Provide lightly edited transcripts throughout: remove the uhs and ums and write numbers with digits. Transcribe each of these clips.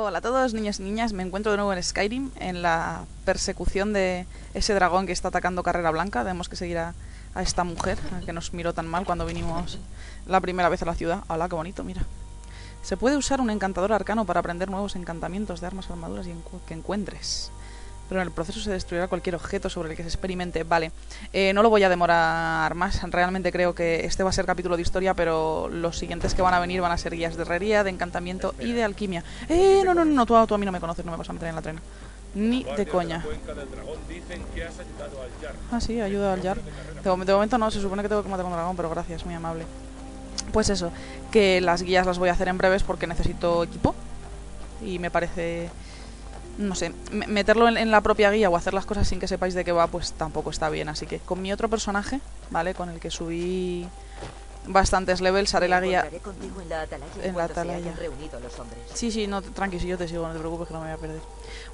Hola a todos, niños y niñas, me encuentro de nuevo en Skyrim, en la persecución de ese dragón que está atacando Carrera Blanca. Tenemos que seguir a esta mujer, a que nos miró tan mal cuando vinimos la primera vez a la ciudad. ¡Hala, qué bonito, mira! Se puede usar un encantador arcano para aprender nuevos encantamientos de armas, armaduras y que encuentres. Pero en el proceso se destruirá cualquier objeto sobre el que se experimente. Vale, no lo voy a demorar más. Realmente creo que este va a ser capítulo de historia, pero los siguientes que van a venir van a ser guías de herrería, de encantamiento y de alquimia. No, tú a mí no me conoces, no me vas a meter en la trena. Ni de coña. Ah, sí, ayuda al Yarl. De momento no, se supone que tengo que matar a un dragón, pero gracias, muy amable. Pues eso, que las guías las voy a hacer en breves porque necesito equipo. Y me parece... no sé, meterlo en la propia guía o hacer las cosas sin que sepáis de qué va, pues tampoco está bien. Así que con mi otro personaje, ¿vale? Con el que subí bastantes levels, haré la guía en la atalaya. Sí, no, tranqui, si yo te sigo, no te preocupes que no me voy a perder.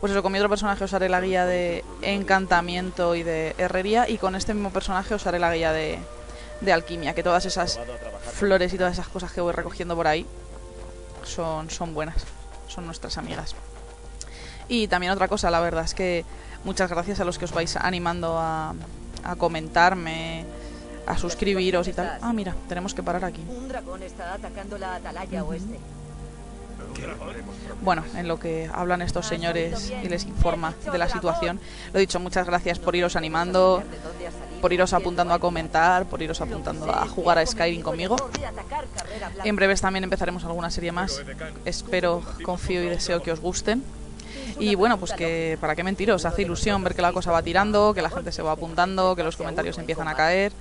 Pues eso, con mi otro personaje os haré la guía de encantamiento y de herrería, y con este mismo personaje os haré la guía de alquimia, que todas esas flores y todas esas cosas que voy recogiendo por ahí son buenas, son nuestras amigas. Y también otra cosa, la verdad es que muchas gracias a los que os vais animando a comentarme, a suscribiros y tal. Ah, mira, tenemos que parar aquí. Un dragón está atacando la atalaya oeste. Bueno, en lo que hablan estos señores y les informa de la situación. Lo dicho, muchas gracias por iros animando, por iros apuntando a comentar, por iros apuntando a jugar a Skyrim conmigo. En breves también empezaremos alguna serie más. Espero, confío y deseo que os gusten. Y bueno, pues que para qué mentiros, hace ilusión ver que la cosa va tirando, que la gente se va apuntando, que los comentarios empiezan a caer,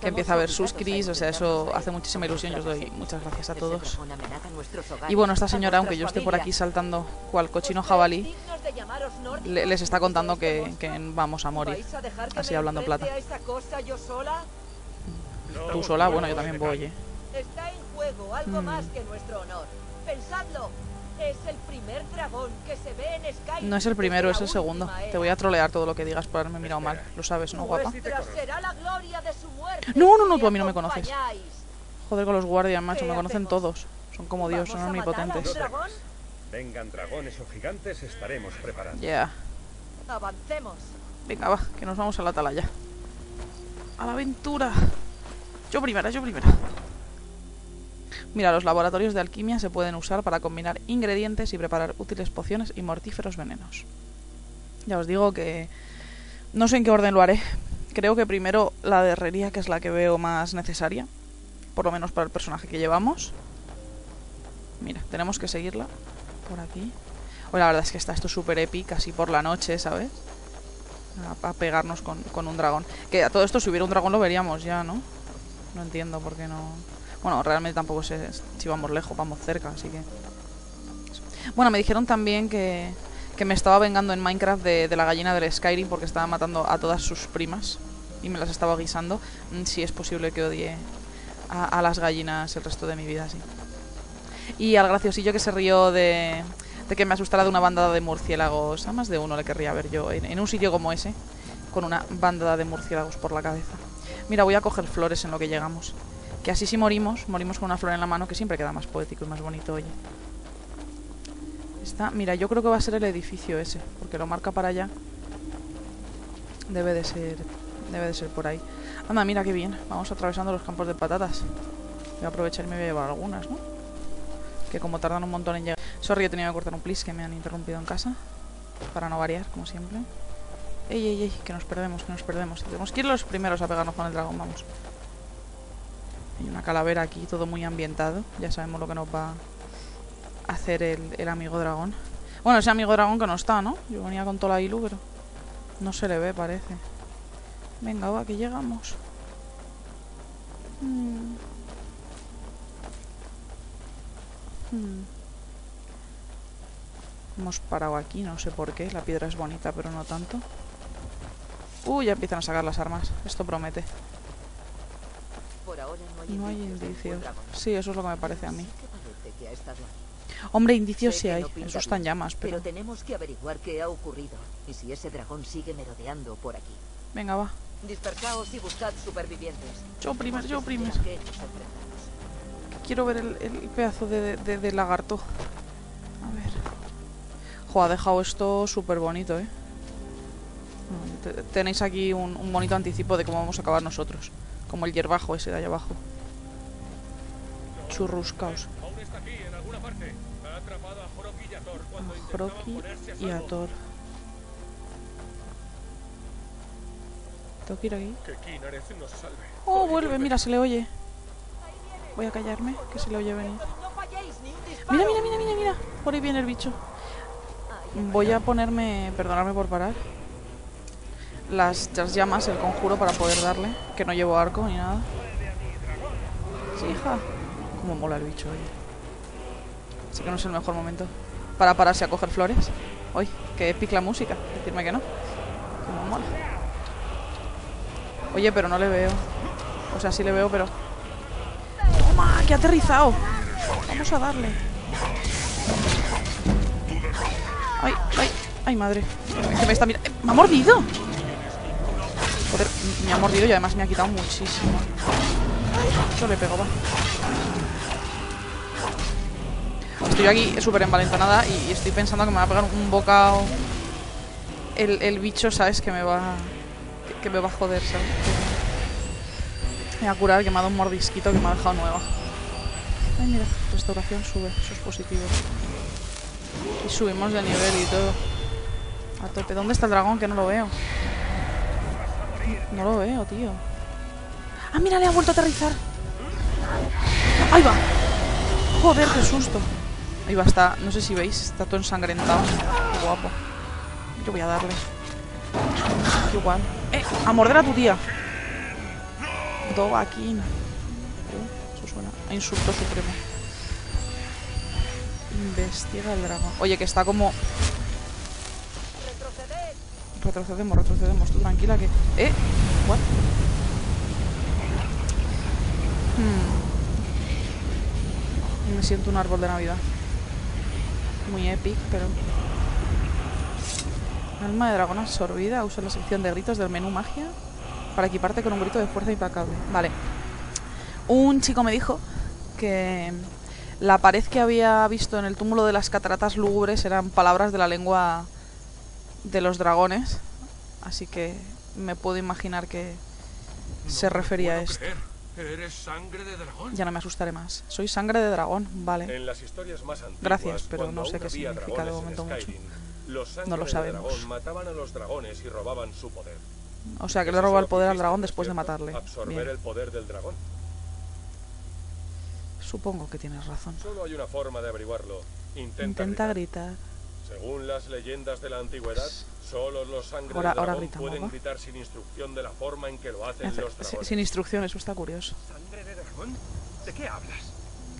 que empieza a haber suscris, o sea, eso hace muchísima ilusión. Yo os doy muchas gracias a todos. Y bueno, esta señora, aunque yo esté por aquí saltando cual cochino jabalí, les está contando que vamos a morir, así hablando plata. Tú sola, bueno, yo también voy, Está en juego algo más que nuestro honor. Pensadlo. Es el primer dragón que se ve en Skyrim. No es el primero, es el segundo. Te voy a trolear todo lo que digas por haberme mirado mal. Lo sabes, ¿no, guapa? No, tú a mí no me conoces. Joder con los guardias, macho, me conocen todos. Son como Dios, son omnipotentes. Vengan dragones o gigantes, estaremos preparados. Ya. Avancemos. Venga, va, que nos vamos a la atalaya. A la aventura. Yo primera. Mira, los laboratorios de alquimia se pueden usar para combinar ingredientes y preparar útiles pociones y mortíferos venenos. Ya os digo que no sé en qué orden lo haré. Creo que primero la de herrería, que es la que veo más necesaria, por lo menos para el personaje que llevamos. Mira, tenemos que seguirla por aquí. Bueno, la verdad es que está esto súper épico, así por la noche, ¿sabes? A pegarnos con un dragón. Que a todo esto, si hubiera un dragón lo veríamos ya, ¿no? No entiendo por qué no... Bueno, realmente tampoco sé si vamos lejos, vamos cerca, así que... Bueno, me dijeron también que me estaba vengando en Minecraft de la gallina del Skyrim porque estaba matando a todas sus primas y me las estaba guisando. Sí, es posible que odie a las gallinas el resto de mi vida, sí. Y al graciosillo que se rió de que me asustara de una bandada de murciélagos. A más de uno le querría ver yo en un sitio como ese, con una bandada de murciélagos por la cabeza. Mira, voy a coger flores en lo que llegamos. Que así si morimos con una flor en la mano, que siempre queda más poético y más bonito, oye. Está, mira, yo creo que va a ser el edificio ese, porque lo marca para allá. Debe de ser por ahí. Anda, mira qué bien, vamos atravesando los campos de patatas. Voy a aprovechar y me voy a llevar algunas, ¿no? Que como tardan un montón en llegar... Sorry, he tenido que cortar un plis que me han interrumpido en casa. Para no variar, como siempre. Ey, que nos perdemos. Tenemos que ir los primeros a pegarnos con el dragón, vamos. Hay una calavera aquí, todo muy ambientado. Ya sabemos lo que nos va a hacer el amigo dragón. Bueno, ese amigo dragón que no está, ¿no? Yo venía con toda la ilu, pero no se le ve, parece. Venga, va, que llegamos. Hemos parado aquí, no sé por qué. La piedra es bonita, pero no tanto. Ya empiezan a sacar las armas. Esto promete. No hay indicios. Sí, eso es lo que me parece a mí. Hombre, indicios sí hay. Eso está en llamas, pero tenemos que averiguar qué ha ocurrido y si ese dragón sigue merodeando por aquí. Venga, va. Dispersaos y buscad supervivientes. Yo primero. Quiero ver el pedazo de lagarto. A ver. Jo, ha dejado esto súper bonito, ¿eh? Tenéis aquí un bonito anticipo de cómo vamos a acabar nosotros. Como el hierbajo ese de allá abajo. Churruscaos. A Hroki y a Thor. Tengo que ir aquí. Oh, vuelve, mira, se le oye. Voy a callarme, que se le oye venir. Mira, mira, mira, mira, mira. Por ahí viene el bicho. Voy a ponerme, perdonadme por parar, las llamas, el conjuro para poder darle, que no llevo arco ni nada. Sí, hija. Como mola el bicho hoy. Así que no es el mejor momento para pararse a coger flores. Hoy, que pic la música, decirme que no. Como mola. Oye, pero no le veo. O sea, sí le veo, pero... ¡Toma! ¡Que ha aterrizado! Vamos a darle. ¡Ay! ¡Ay! ¡Ay, madre! Que me está mirando. ¡Me ha mordido! Joder, me ha mordido y además me ha quitado muchísimo. Yo le pego, va. Estoy aquí súper envalentonada y estoy pensando que me va a pegar un bocado el bicho, ¿sabes? Que me va... que me va a joder, ¿sabes? Me va a curar, que me ha dado un mordisquito que me ha dejado nueva. Ay, mira, restauración sube, eso es positivo. Y subimos de nivel y todo. A tope. ¿Dónde está el dragón? Que no lo veo. No lo veo, tío. ¡Ah, mira! Le ha vuelto a aterrizar. ¡Ahí va! ¡Joder, qué susto! Ahí va, está... No sé si veis, está todo ensangrentado. Qué guapo. Yo voy a darle. Qué guay. A morder a tu tía. Dovahkiin. Eso suena a insulto supremo. Investiga el dragón. Oye, que está como... Retrocedemos, retrocedemos. Tú tranquila que... ¿What? Me siento un árbol de Navidad. Muy épico, pero... Alma de dragón absorbida. Usa la sección de gritos del menú magia para equiparte con un grito de fuerza implacable. Vale. Un chico me dijo que... la pared que había visto en el túmulo de las cataratas lúgubres eran palabras de la lengua de los dragones. Así que me puedo imaginar que se refería a esto. ¿Eres sangre de dragón? Ya no me asustaré más. Soy sangre de dragón, vale. En las historias más antiguas, gracias, pero no sé qué significa de momento mucho. No lo sabemos. Mataban a los dragones y robaban su poder. O sea, que le roba el poder al dragón después de matarle. Absorber el poder del dragón. Supongo que tienes razón. Solo hay una forma de averiguarlo. Intenta gritar. Según las leyendas de la antigüedad, solo los sangre del dragón pueden gritar sin instrucción de la forma en que lo hacen los dragones. Sin instrucción, eso está curioso. ¿Sangre de dragón? ¿De qué hablas?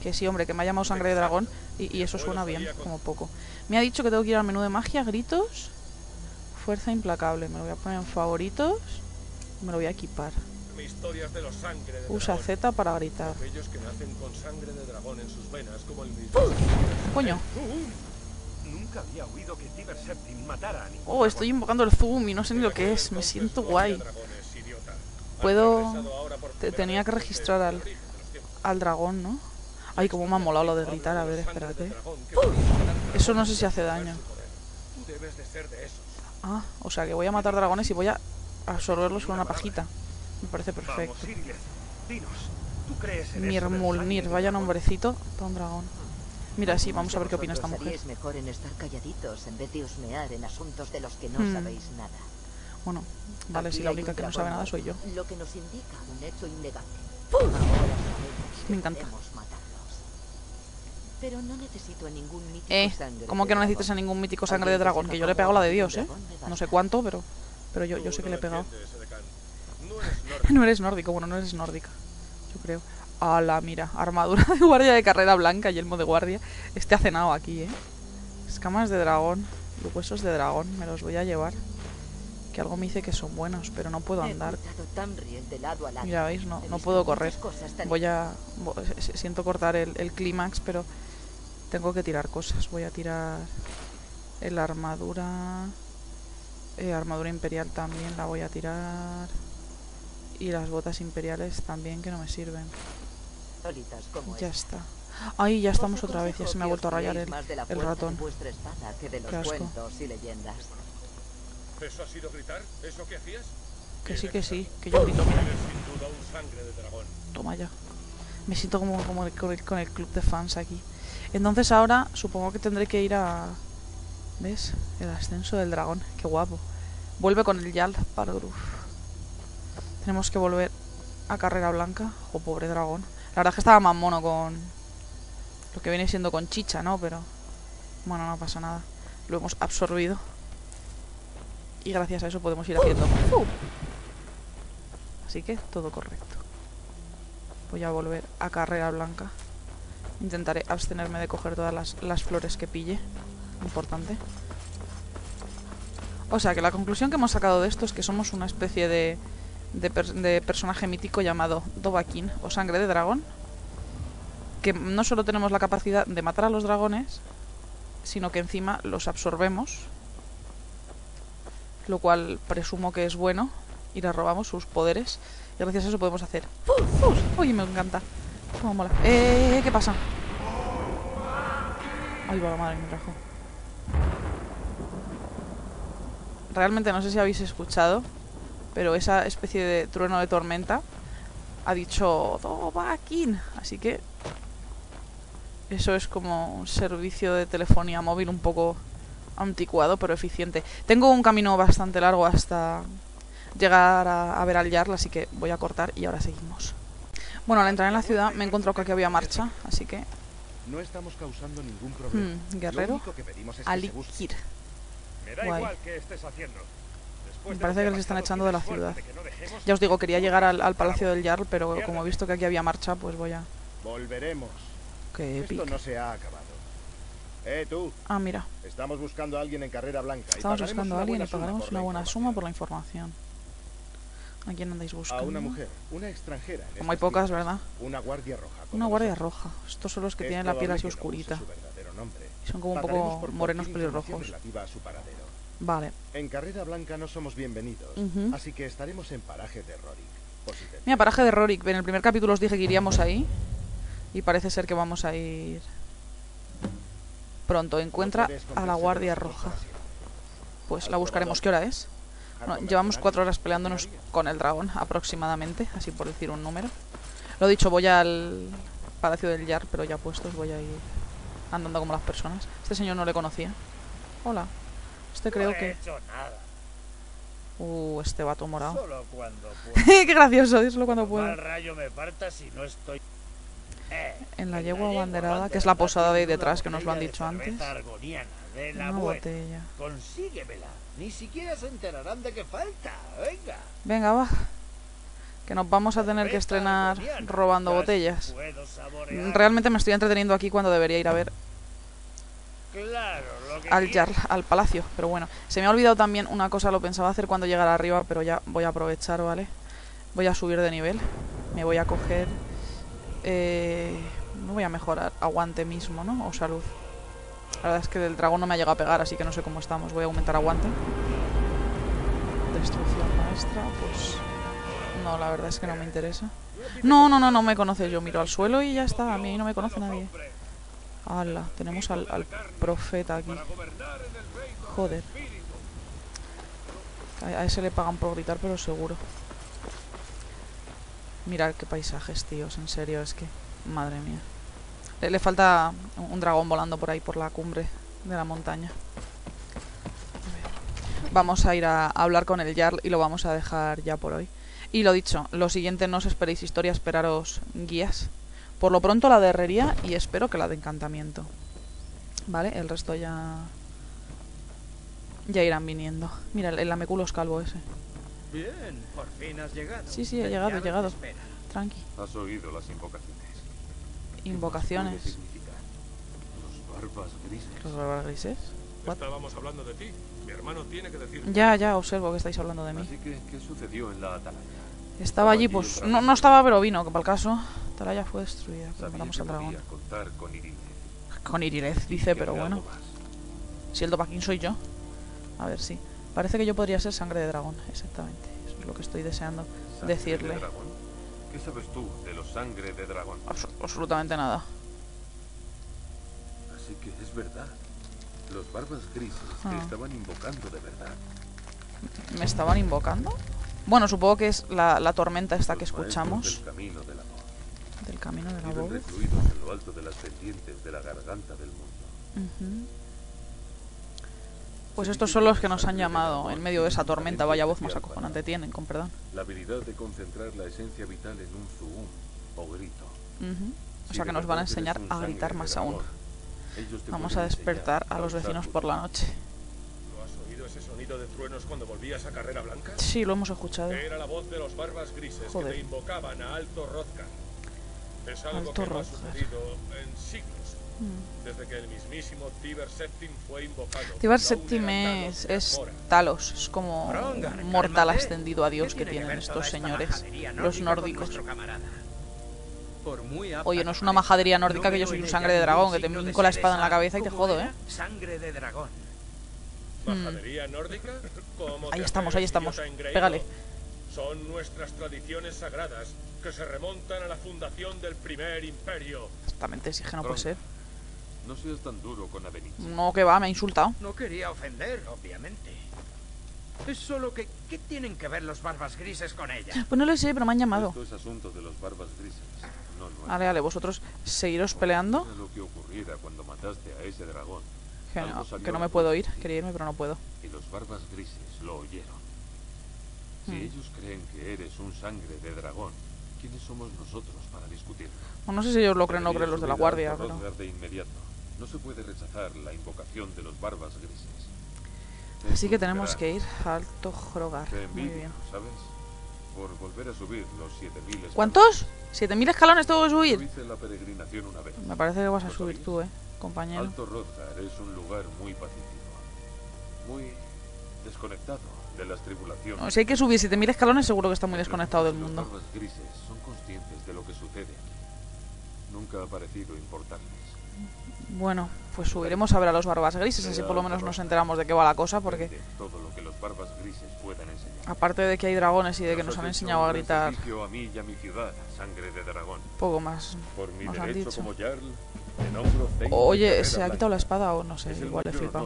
Que sí, hombre, que me ha llamado sangre de dragón y eso suena bien, como poco. Me ha dicho que tengo que ir al menú de magia, gritos, fuerza implacable. Me lo voy a poner en favoritos. Me lo voy a equipar. De los sangre de usa dragón. Z para gritar. Que nacen con sangre de dragón en sus venas, como el mismo... Coño. Nunca había oído que Tiber Septim matara a ningún dragón. Estoy invocando el zoom y no sé ni lo que es. Me siento guay. Puedo... Tenía que registrar al dragón, ¿no? Ay, cómo me ha molado lo de gritar. A ver, espérate. Eso no sé si hace daño. Ah, o sea que voy a matar dragones y voy a absorberlos con una pajita. Me parece perfecto. Mirmulnir, vaya nombrecito para un dragón. Mira, sí, vamos a ver qué opina esta mujer. Es mejor en estar calladitos en vez de husmear en asuntos de los que no sabéis nada. Bueno, vale, si la única que no sabe nada soy yo. Lo que nos indica un hecho innegable. Me encanta. Pero no necesito a ningún mítico sangre. ¿Cómo que no necesitas a ningún mítico sangre de dragón? Que yo le he pegado la de Dios, ¿eh? No sé cuánto, pero yo sé que le he pegado. No eres nórdico, bueno, no eres nórdica, yo creo. ¡Hala, mira! Armadura de guardia de Carrera Blanca y yelmo de guardia. Este ha cenado aquí, ¿eh? Escamas de dragón, huesos de dragón, me los voy a llevar. Que algo me dice que son buenos, pero no puedo andar. Mira, ¿veis? No puedo correr. Siento cortar el clímax, pero tengo que tirar cosas. Voy a tirar la armadura... armadura imperial también la voy a tirar... Y las botas imperiales también, que no me sirven. Ya está. Ahí ya estamos otra vez, ya se me ha vuelto a rayar el ratón. Qué asco. ¿Eso ha sido gritar? ¿Eso que hacías? Que sí, que yo grito, mira. Toma ya. Me siento como con el club de fans aquí. Entonces ahora supongo que tendré que ir a... ¿Ves? El ascenso del dragón. Qué guapo. Vuelve con el Yarl para Gruf. Tenemos que volver a Carrera Blanca. Oh, pobre dragón. La verdad es que estaba más mono con... Lo que viene siendo con chicha, ¿no? Pero... Bueno, no pasa nada. Lo hemos absorbido. Y gracias a eso podemos ir haciendo... Así que todo correcto. Voy a volver a Carrera Blanca. Intentaré abstenerme de coger todas las flores que pille. Importante. O sea que la conclusión que hemos sacado de esto es que somos una especie de personaje mítico llamado Dovahkiin o sangre de dragón. Que no solo tenemos la capacidad de matar a los dragones, sino que encima los absorbemos. Lo cual presumo que es bueno. Y le robamos sus poderes. Y gracias a eso podemos hacer... ¡Uy, me encanta! ¡Cómo mola! ¿Qué pasa? ¡Ay, va la madre, me trajo! Realmente no sé si habéis escuchado, pero esa especie de trueno de tormenta ha dicho... ¡Dovahkiin! Así que... Eso es como un servicio de telefonía móvil un poco anticuado, pero eficiente. Tengo un camino bastante largo hasta... llegar a ver al Yarl, así que voy a cortar y ahora seguimos. Bueno, al entrar en la ciudad me he encontrado que aquí había marcha, así que... No estamos causando ningún problema. Guerrero Alikir. Guay. Me parece que les están echando de la ciudad. Ya os digo, quería llegar al palacio del Yarl, pero como he visto que aquí había marcha, pues voy a... Volveremos. Qué épico. Esto no se ha acabado. Tú. Ah, mira. Estamos buscando a alguien en Carrera Blanca. Estamos buscando a alguien y pagaremos una buena suma por la información. ¿A quién andáis buscando? A una mujer, una extranjera. Como hay pocas, ¿verdad? Una guardia roja. Estos son los que tienen la piel así oscurita. Y son como un poco morenos pelirrojos. Vale. En Carrera Blanca no somos bienvenidos, así que estaremos en paraje de Rorik. Mira, paraje de Rorik. En el primer capítulo os dije que iríamos ahí. Y parece ser que vamos a ir... Pronto. Encuentra a la guardia roja. Pues la buscaremos. ¿Qué hora es? Bueno, llevamos 4 horas peleándonos con el dragón, aproximadamente, así por decir un número. Lo dicho, voy al palacio del Yarl, pero ya puestos, voy a ir andando como las personas. Este señor no le conocía. Hola. Este creo que... Este vato morado. ¡Qué gracioso! Díselo cuando pueda. En la yegua abanderada, que es la posada de ahí detrás, que nos lo han dicho antes. Una botella. Consíguemela. Ni siquiera se enterarán de que falta. Venga. Venga, va. Que nos vamos a tener que estrenar robando botellas. Realmente me estoy entreteniendo aquí cuando debería ir a ver al Yarl, al palacio. Pero bueno, se me ha olvidado también una cosa, lo pensaba hacer cuando llegara arriba, pero ya voy a aprovechar, ¿vale? Voy a subir de nivel. Me voy a coger... no voy a mejorar aguante mismo, ¿no? O salud. La verdad es que del dragón no me ha llegado a pegar, así que no sé cómo estamos. Voy a aumentar aguante. Destrucción maestra, pues... No, la verdad es que no me interesa. No me conoces. Yo miro al suelo y ya está. A mí no me conoce nadie. ¡Hala! Tenemos al profeta aquí. Joder. A ese le pagan por gritar, pero seguro. Mirad qué paisajes, tíos. En serio, es que... Madre mía. Le falta un dragón volando por ahí, por la cumbre de la montaña. Vamos a ir a hablar con el Yarl y lo vamos a dejar ya por hoy. Y lo dicho, lo siguiente no os esperéis historia, esperaros guías. Por lo pronto la de herrería y espero que la de encantamiento. Vale, el resto ya irán viniendo. Mira, el lameculo es calvo ese. Bien, por fin has llegado. Sí, he llegado. Tranqui. ¿Has oído las invocaciones? Invocaciones. Los Barbas Grises. ¿What? Estábamos hablando de ti. Mi hermano tiene que decirme. Ya, observo que estáis hablando de mí. Así que, ¿qué sucedió en la atalaya? Estaba allí, pues... No estaba, pero vino, que para el caso. Atalaya fue destruida. Matamos al dragón. Con Irilez, dice, pero bueno. Si el Dovahkiin soy yo. A ver, sí. Parece que yo podría ser sangre de dragón, exactamente. Eso es lo que estoy deseando decirle. ¿Qué sabes tú de los sangre de dragón? Absolutamente nada. Parece que es verdad. Los barbas grises me estaban invocando de verdad. ¿Me estaban invocando? Bueno, supongo que es la tormenta esta que escuchamos. Del camino del amor. Del camino del amor. Recluidos en lo alto de las pendientes de la garganta del mundo. Pues estos son los que nos han llamado en medio de esa tormenta. Vaya voz más acojonante tienen, con perdón. La habilidad de concentrar la esencia vital en un zuhum o grito. O sea que nos van a enseñar a gritar más aún. Vamos a despertar a los vecinos por la noche. ¿No has oído ese sonido de truenos cuando volvías a Carrera Blanca? Sí, lo hemos escuchado. Era la voz de los barbas grises que te invocaban a Alto Hrothgar. Es algo que no ha sucedido en siglos. Desde que el mismísimo Tiber Septim fue invocado. Tiber Septim es Talos, es como un mortal ascendido a Dios que tienen estos señores, los nórdicos. Oye, no es una majadería nórdica que yo soy un sangre de dragón, que te vinco la espada en la cabeza y te jodo, ¿eh? Sangre de dragón. ¿Majadería nórdica? Ahí estamos, ahí estamos. Pégale. Son nuestras tradiciones sagradas que se remontan a la fundación del primer imperio. Exactamente, sí, que no puede ser. No seas tan duro con Avenida. No, que va, me ha insultado. No quería ofender, obviamente. Es solo que, ¿qué tienen que ver los barbas grises con ella? Pues no lo sé, pero me han llamado. Esto es asunto de los barbas grises. Vale, vale, vosotros seguiros peleando. Lo que ocurriera cuando mataste a ese dragón. Que no me puedo ir, quería irme, pero no puedo. Y los barbas grises lo oyeron. Si ellos creen que eres un sangre de dragón, ¿quiénes somos nosotros para discutir? Bueno, no sé si ellos lo creen o no creen los de la guardia, pero... de inmediato. No se puede rechazar la invocación de los barbas grises. Así que tenemos que ir a Alto Hrothgar. Muy bien. ¿Sabes? Por volver a subir los 7000 escalones. ¿Cuántos? 7000 escalones tengo que subir. Hice la peregrinación una vez. Me parece que vas a subir tú, compañero. Alto Hrothgar es un lugar muy pacífico. Muy desconectado de las tribulaciones. No, si hay que subir 7000 escalones, seguro que está muy desconectado del mundo. Los barbas grises son conscientes de lo que sucede aquí. Nunca ha parecido importarles. Bueno, pues subiremos a ver a los barbas grises, así por lo menos nos enteramos de qué va la cosa, porque todo lo que los barbas grises puedan enseñar. Aparte de que hay dragones y de que nos han enseñado a gritar. A mí y a mi ciudad, sangre de dragón. Poco más. Por mi derecho como Yarl, te nombro Zein. Oye, ¿se ha quitado la espada o no sé? Igual le flipa.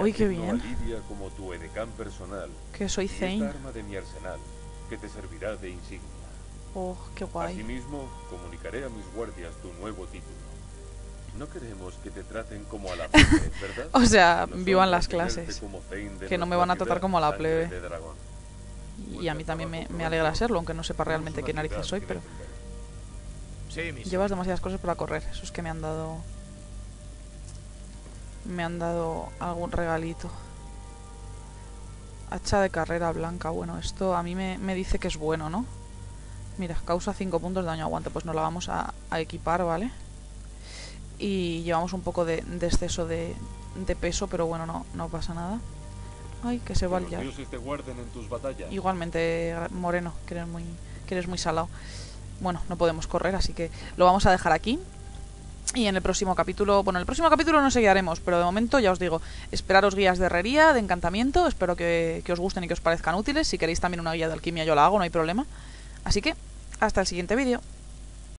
Oye, qué bien. Como tu edecán personal. Que soy Zein. Arma de mi arsenal que te servirá de insignia. Oh, qué guay. Asimismo, comunicaré a mis guardias tu nuevo título. No queremos que te traten como a la plebe, ¿verdad? O sea, vivan las clases. Que no me van a tratar como a la plebe. Y a mí también me alegra serlo, aunque no sepa realmente qué narices soy, pero... Llevas demasiadas cosas para correr. Eso es que me han dado... Me han dado algún regalito. Hacha de Carrera Blanca. Bueno, esto a mí me dice que es bueno, ¿no? Mira, causa 5 puntos de daño aguante. Pues nos la vamos a equipar, ¿vale? Y llevamos un poco de exceso de peso, pero bueno, no pasa nada. Ay, que se va el Yarl. Igualmente, Moreno, que eres muy salado. Bueno, no podemos correr, así que lo vamos a dejar aquí. Y en el próximo capítulo, bueno, en el próximo capítulo no seguiremos, pero de momento ya os digo, esperaros guías de herrería, de encantamiento. Espero que os gusten y que os parezcan útiles. Si queréis también una guía de alquimia yo la hago, no hay problema. Así que, hasta el siguiente vídeo.